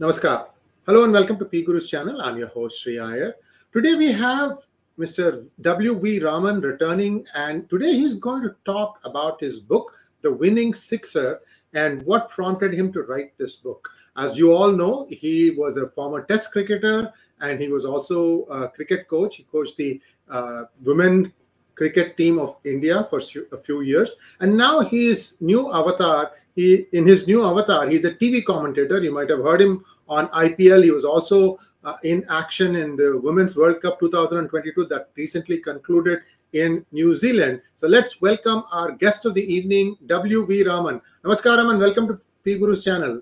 Namaskar. Hello and welcome to P-Guru's channel. I'm your host, Sri Ayer. Today we have Mr. W.V. Raman returning, and today he's going to talk about his book, The Winning Sixer, and what prompted him to write this book. As you all know, he was a former test cricketer and he was also a cricket coach. He coached the women cricket team of India for a few years, and now in his new avatar, he's a TV commentator. You might have heard him on IPL. He was also in action in the Women's World Cup 2022 that recently concluded in New Zealand. So let's welcome our guest of the evening, W.V. Raman. Namaskaram and welcome to P Guru's channel.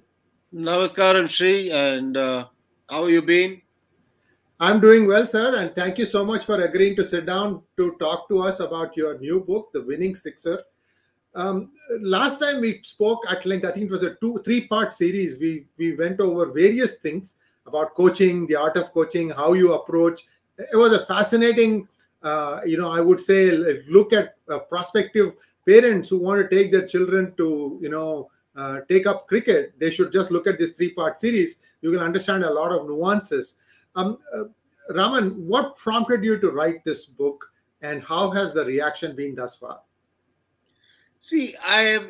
Namaskaram, Sri, and how have you been? I'm doing well, sir, and thank you so much for agreeing to sit down to talk to us about your new book, The Winning Sixer. Last time we spoke at length, I think it was a three-part series. We went over various things about coaching, the art of coaching, how you approach. It was a fascinating, I would say, look at prospective parents who want to take their children to, take up cricket. They should just look at this three-part series. You can understand a lot of nuances. Raman, what prompted you to write this book, and how has the reaction been thus far? See, I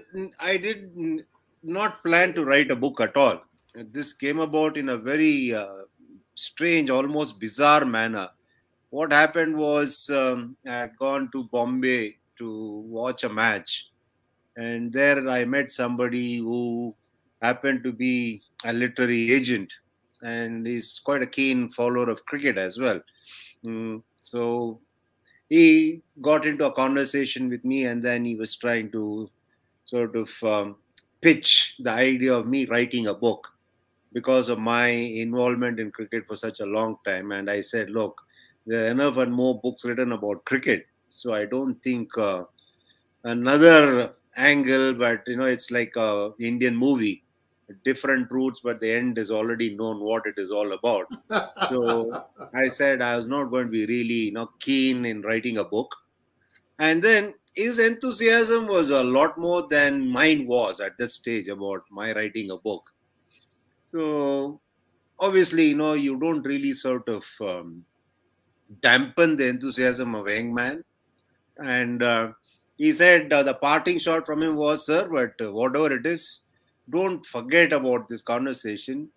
did not plan to write a book at all. This came about in a very strange, almost bizarre manner. What happened was I had gone to Bombay to watch a match, and there I met somebody who happened to be a literary agent. And he's quite a keen follower of cricket as well. So he got into a conversation with me, and then he was trying to sort of pitch the idea of me writing a book because of my involvement in cricket for such a long time. And I said, look, there are enough and more books written about cricket. So I don't think another angle, but, you know, it's like an Indian movie. Different routes, but the end is already known what it is all about. So I said I was not going to be really keen in writing a book. And then his enthusiasm was a lot more than mine was at that stage about my writing a book. So obviously, you don't really sort of dampen the enthusiasm of a young man. And he said the parting shot from him was, sir, but whatever it is, don't forget about this conversation.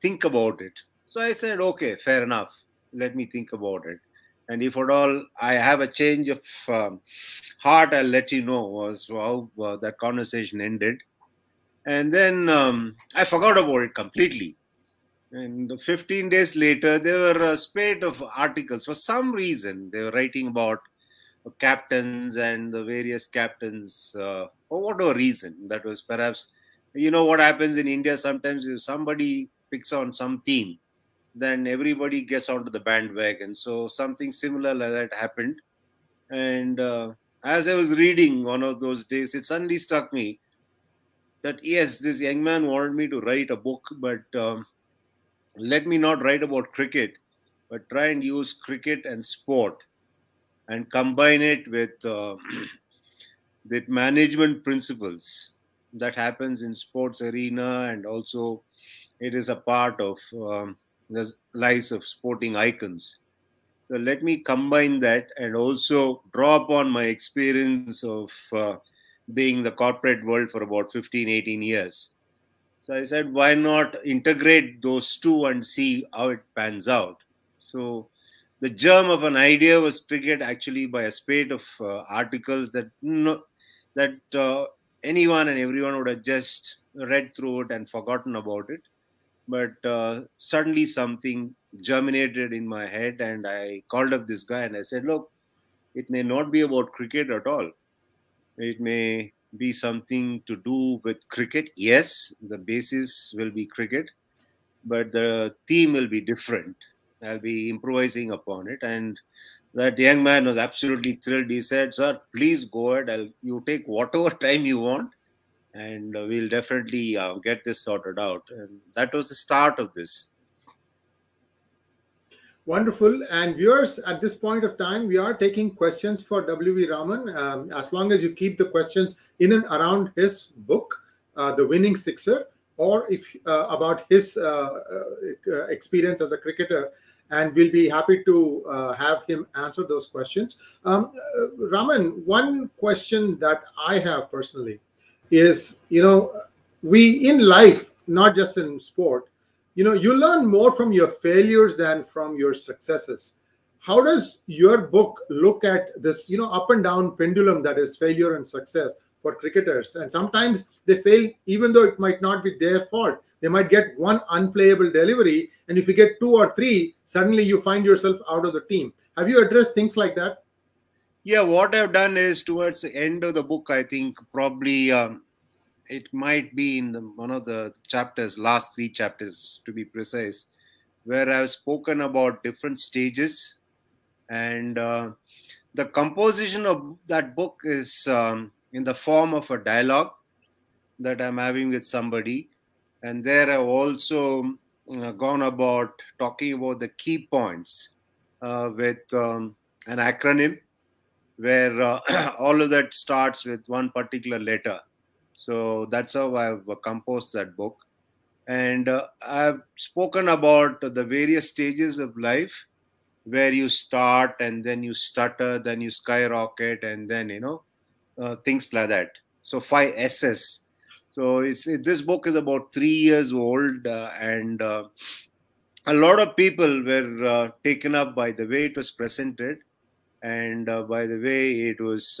Think about it. So I said, okay, fair enough. Let me think about it. And if at all I have a change of heart, I'll let you know, was how that conversation ended. And then I forgot about it completely. And 15 days later, there were a spate of articles. For some reason, they were writing about captains and the various captains for whatever reason. That was perhaps... You know what happens in India sometimes, if somebody picks on some theme, then everybody gets onto the bandwagon. So something similar like that happened. And as I was reading one of those days, it suddenly struck me that, yes, this young man wanted me to write a book, but let me not write about cricket, but try and use cricket and sport and combine it with the management principles that happens in sports arena, and also it is a part of the lives of sporting icons. So let me combine that and also draw upon my experience of being in the corporate world for about 15–18 years. So I said, why not integrate those two and see how it pans out? So the germ of an idea was triggered actually by a spate of articles that anyone and everyone would have just read through it and forgotten about it. But suddenly something germinated in my head, and I called up this guy and I said, look, it may not be about cricket at all. It may be something to do with cricket. Yes, the basis will be cricket, but the theme will be different. I'll be improvising upon it. And that young man was absolutely thrilled. He said, sir, please go ahead. You take whatever time you want, and we'll definitely get this sorted out. And that was the start of this. Wonderful. And viewers, at this point of time, we are taking questions for W.V. Raman. As long as you keep the questions in and around his book, The Winning Sixer, or if about his experience as a cricketer, and we'll be happy to have him answer those questions. Raman, one question that I have personally is, you know, we in life, not just in sport, you know, you learn more from your failures than from your successes. How does your book look at this, you know, up and down pendulum that is failure and success for cricketers? And sometimes they fail, even though it might not be their fault. They might get one unplayable delivery, and if you get two or three, suddenly you find yourself out of the team. Have you addressed things like that? Yeah, what I've done is towards the end of the book, I think probably it might be in one of the chapters, last three chapters to be precise, where I've spoken about different stages. And the composition of that book is in the form of a dialogue that I'm having with somebody. And there I've also gone about talking about the key points with an acronym where all of that starts with one particular letter. So that's how I've composed that book. And I've spoken about the various stages of life, where you start and then you stutter, then you skyrocket, and then, you know, things like that. So 5 S's. So this book is about 3 years old, and a lot of people were taken up by the way it was presented and by the way it was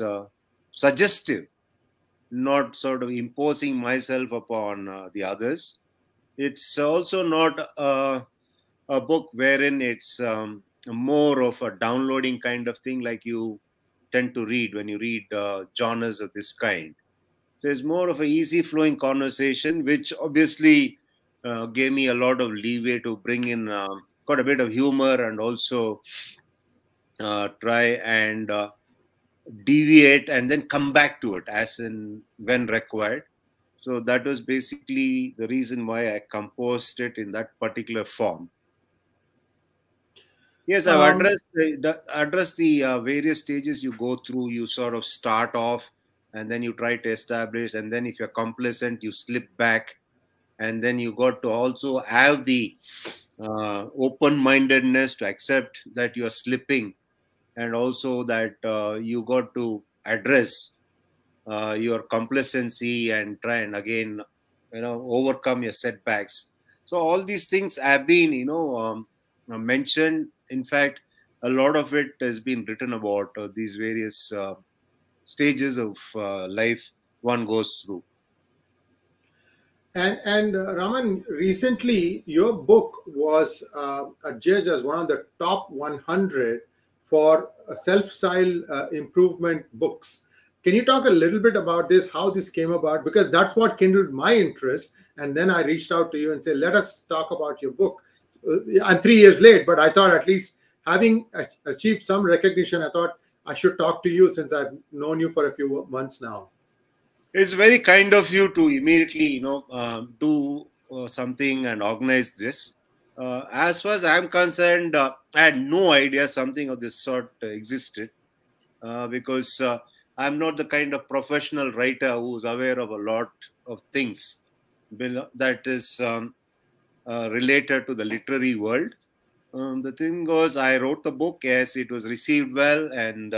suggestive, not sort of imposing myself upon the others. It's also not a book wherein it's more of a downloading kind of thing like you tend to read when you read genres of this kind. So it's more of an easy flowing conversation, which obviously gave me a lot of leeway to bring in quite a bit of humor and also try and deviate and then come back to it as and when required. So that was basically the reason why I composed it in that particular form. Yes, I've addressed the various stages you go through. You sort of start off and then you try to establish, and then if you're complacent, you slip back, and then you got to also have the open-mindedness to accept that you're slipping, and also that you got to address your complacency and try and again, you know, overcome your setbacks. So all these things have been, you know, mentioned. In fact, a lot of it has been written about these various stages of life one goes through. And Raman, recently your book was judged as one of the top 100 for self-style improvement books. Can you talk a little bit about this, how this came about? Because that's what kindled my interest. And then I reached out to you and said, let us talk about your book. I'm 3 years late, but I thought at least having achieved some recognition, I thought I should talk to you since I've known you for a few months now. It's very kind of you to immediately, you know, do something and organize this. As far as I'm concerned, I had no idea something of this sort existed because I'm not the kind of professional writer who's aware of a lot of things that is related to the literary world. The thing was, I wrote the book. Yes, it was received well, and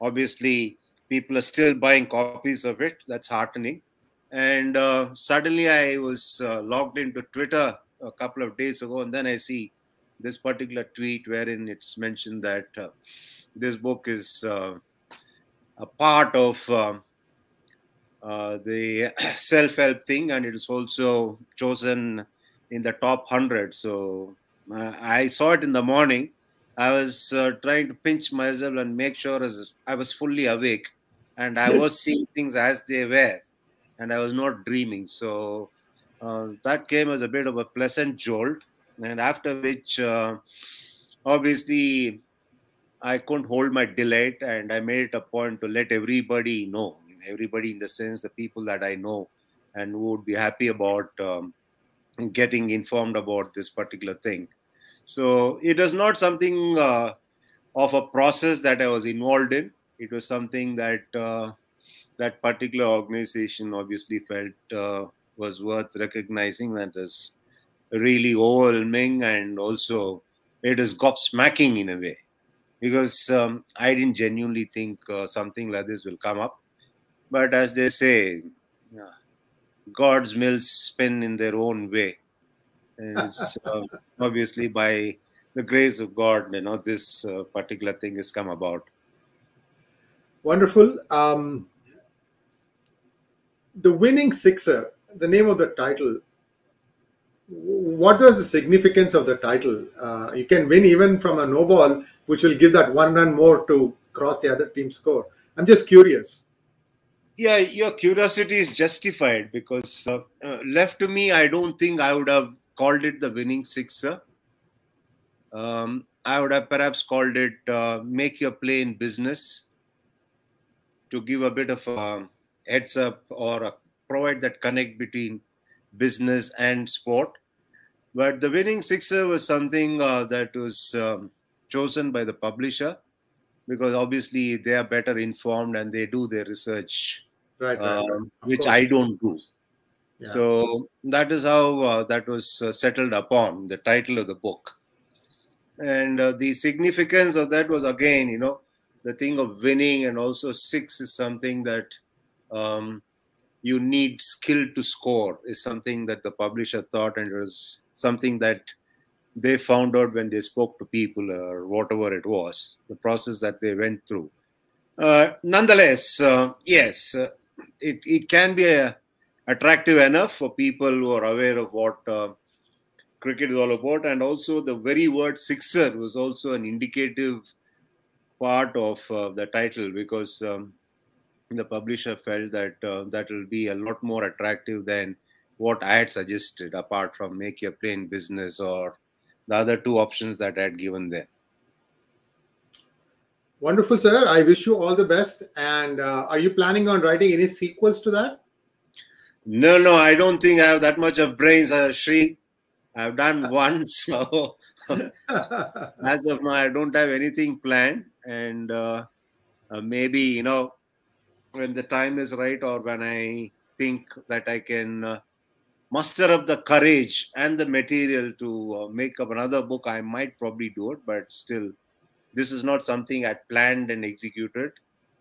obviously people are still buying copies of it. That's heartening. And suddenly I was logged into Twitter a couple of days ago, and then I see this particular tweet wherein it's mentioned that this book is a part of the self-help thing, and it is also chosen in the top 100. So I saw it in the morning. I was trying to pinch myself and make sure as I was fully awake, and I was seeing things as they were, and I was not dreaming. So that came as a bit of a pleasant jolt, and after which obviously I couldn't hold my delight, and I made it a point to let everybody know, everybody in the sense the people that I know and who would be happy about getting informed about this particular thing. So it was not something of a process that I was involved in. It was something that that particular organization obviously felt was worth recognizing. That is really overwhelming, and also it is gobsmacking in a way, because I didn't genuinely think something like this will come up. But as they say, God's mills spin in their own way. And it's, obviously, by the grace of God, you know, this particular thing has come about. Wonderful. The Winning Sixer, the name of the title, what was the significance of the title? You can win even from a no ball, which will give that one run more to cross the other team's score. I'm just curious. Yeah, your curiosity is justified, because left to me, I don't think I would have called it the Winning Sixer. I would have perhaps called it Make Your Play in Business, to give a bit of a heads up or a, provide that connect between business and sport. But the Winning Sixer was something that was chosen by the publisher, because obviously they are better informed and they do their research, right. Which I don't do. Yeah. So that is how that was settled upon, the title of the book. And the significance of that was, again, you know, the thing of winning, and also six is something that you need skill to score, is something that the publisher thought, and it was something that they found out when they spoke to people or whatever it was, the process that they went through. Nonetheless, yes, it can be attractive enough for people who are aware of what cricket is all about. And also the very word sixer was also an indicative part of the title, because the publisher felt that that will be a lot more attractive than what I had suggested, apart from Make Your Play in Business or the other two options that I had given there. Wonderful, sir. I wish you all the best. And are you planning on writing any sequels to that? No, no, I don't think I have that much of brains, Sri. I've done one, so as of now, I don't have anything planned. And maybe, you know, when the time is right, or when I think that I can muster up the courage and the material to make up another book, I might probably do it. But still, this is not something I planned and executed.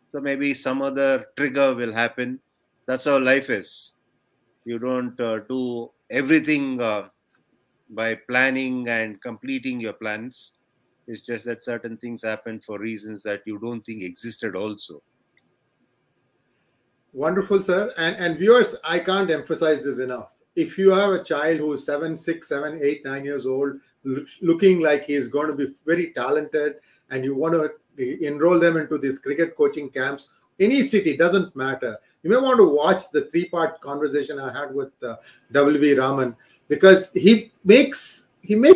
So maybe some other trigger will happen. That's how life is. You don't do everything by planning and completing your plans. It's just that certain things happen for reasons that you don't think existed also. Wonderful, sir. And viewers, I can't emphasize this enough. If you have a child who is 7, 6, 7, 8, 9 years old, looking like he is going to be very talented, and you want to enroll them into these cricket coaching camps, any city, doesn't matter. You may want to watch the three-part conversation I had with W.V. Raman, because he makes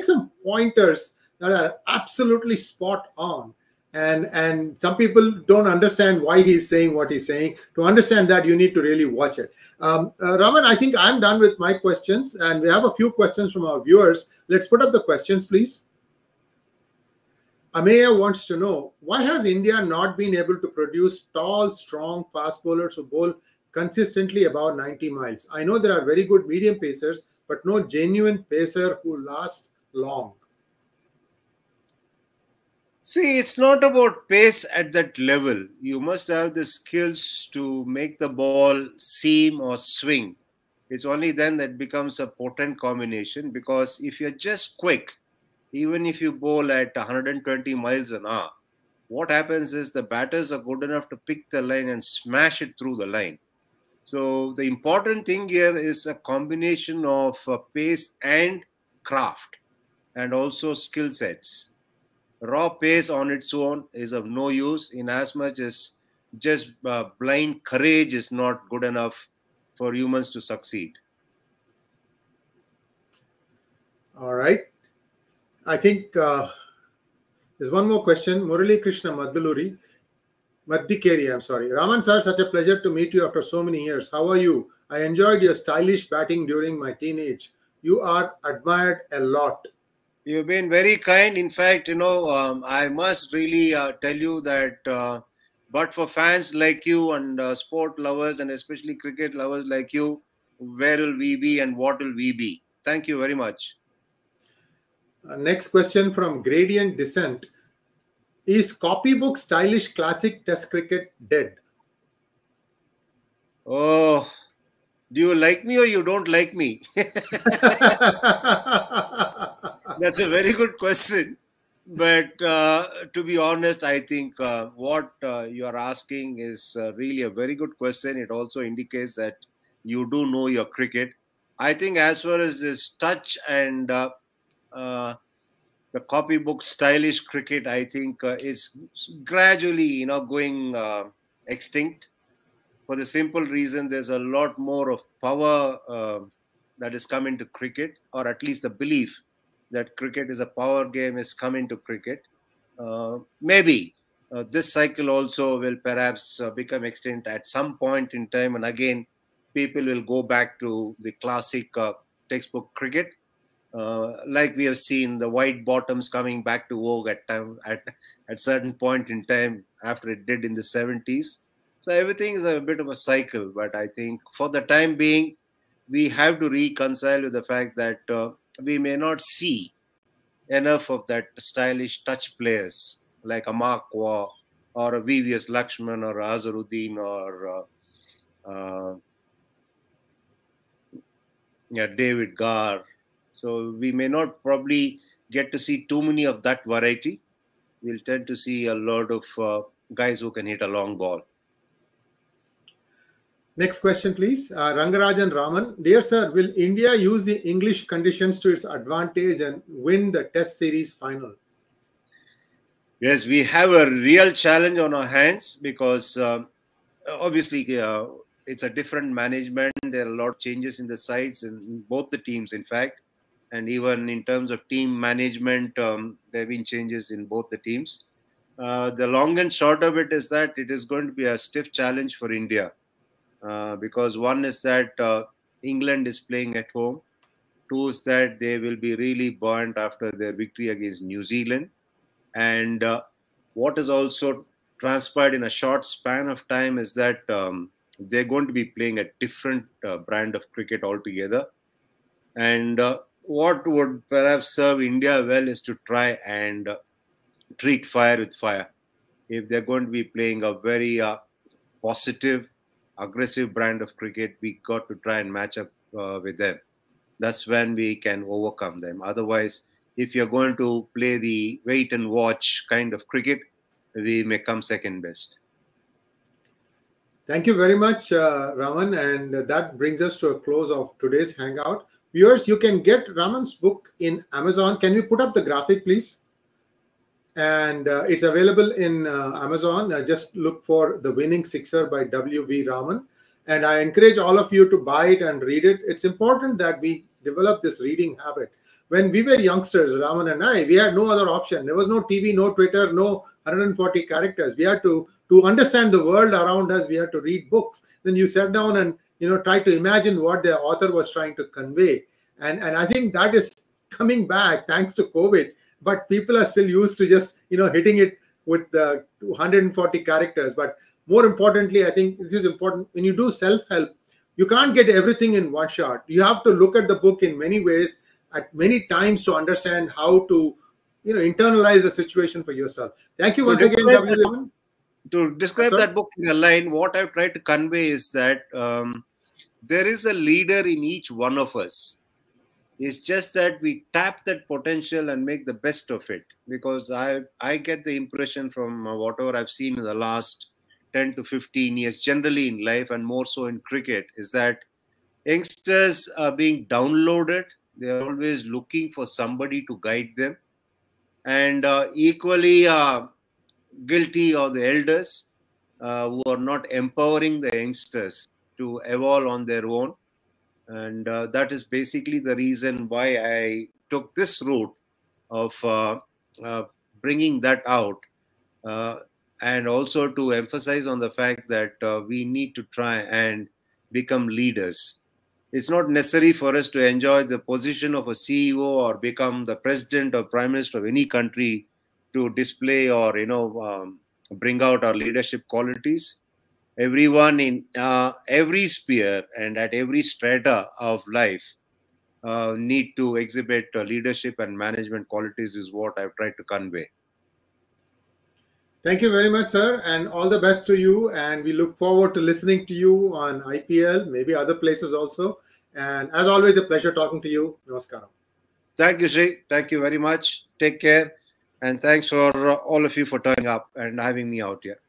some pointers that are absolutely spot on. And some people don't understand why he's saying what he's saying. To understand that, you need to really watch it. Raman, I think I'm done with my questions, and we have a few questions from our viewers. Let's put up the questions, please. Ameya wants to know, why has India not been able to produce tall, strong fast bowlers who bowl consistently above 90 miles? I know there are very good medium pacers, but no genuine pacer who lasts long. See, it's not about pace at that level. You must have the skills to make the ball seam or swing. It's only then that becomes a potent combination, because if you're just quick, even if you bowl at 120 miles an hour, what happens is the batters are good enough to pick the line and smash it through the line. So the important thing here is a combination of pace and craft, and also skill sets. Raw pace on its own is of no use, in as much as just blind courage is not good enough for humans to succeed. All right. I think there's one more question. Murali Krishna Madduluri. Madhikeri, I'm sorry. Raman sir, such a pleasure to meet you after so many years. How are you? I enjoyed your stylish batting during my teenage. You are admired a lot. You've been very kind. In fact, you know, I must really tell you that but for fans like you and sport lovers, and especially cricket lovers like you, where will we be and what will we be? Thank you very much. Next question from Gradient Descent. Is copybook stylish classic test cricket dead? Oh, do you like me or you don't like me? That's a very good question. But to be honest, I think what you are asking is really a very good question. It also indicates that you do know your cricket. I think as far as this touch and the copybook stylish cricket, I think is gradually, you know, going extinct for the simple reason there's a lot more of power that is come into cricket, or at least the belief that cricket is a power game is coming to cricket. Maybe this cycle also will perhaps become extinct at some point in time, and again, people will go back to the classic textbook cricket, like we have seen the white bottoms coming back to vogue at certain point in time after it did in the 70s. So everything is a bit of a cycle, but I think for the time being, we have to reconcile with the fact that we may not see enough of that stylish touch players like a Ameya or a VVS Lakshman or Azaruddin or David Garr. So we may not probably get to see too many of that variety. We'll tend to see a lot of guys who can hit a long ball. Next question, please. Rangarajan Raman. Dear sir, will India use the English conditions to its advantage and win the Test Series final? Yes, we have a real challenge on our hands because obviously it's a different management. There are a lot of changes in the sides in both the teams, in fact. And even in terms of team management, there have been changes in both the teams. The long and short of it is that it is going to be a stiff challenge for India. Because one is that England is playing at home. Two is that they will be really burnt after their victory against New Zealand. And what has also transpired in a short span of time is that they're going to be playing a different brand of cricket altogether. And what would perhaps serve India well is to try and treat fire with fire. If they're going to be playing a very positive, aggressive brand of cricket, we got to try and match up with them. That's when we can overcome them. Otherwise, if you're going to play the wait and watch kind of cricket, we may come second best. Thank you very much, Raman. And that brings us to a close of today's Hangout. Viewers, you can get Raman's book in Amazon. Can you put up the graphic, please? And it's available in Amazon. Just look for The Winning Sixer by W.V. Raman. And I encourage all of you to buy it and read it. It's important that we develop this reading habit. When we were youngsters, Raman and I, we had no other option. There was no TV, no Twitter, no 140 characters. We had to understand the world around us. We had to read books. Then you sat down and, you know, try to imagine what the author was trying to convey. And I think that is coming back thanks to COVID. But people are still used to just, you know, hitting it with the 240 characters. But more importantly, I think this is important. When you do self-help, you can't get everything in one shot. You have to look at the book in many ways, at many times, to understand how to, you know, internalize the situation for yourself. Thank you once again, W.V. To describe that book in a line, what I've tried to convey is that there is a leader in each one of us. It's just that we tap that potential and make the best of it. Because I get the impression from whatever I've seen in the last 10 to 15 years, generally in life and more so in cricket, is that youngsters are being downloaded. They're always looking for somebody to guide them. And equally guilty are the elders who are not empowering the youngsters to evolve on their own. And that is basically the reason why I took this route of bringing that out and also to emphasize on the fact that we need to try and become leaders. It's not necessary for us to enjoy the position of a CEO or become the president or prime minister of any country to display or, you know, bring out our leadership qualities. everyone in every sphere and at every strata of life need to exhibit leadership and management qualities is what I've tried to convey. Thank you very much, sir, and all the best to you. And we look forward to listening to you on IPL, maybe other places also. And as always, a pleasure talking to you. Namaskaram. Thank you, Sri. Thank you very much. Take care. And thanks for all of you for turning up and having me out here.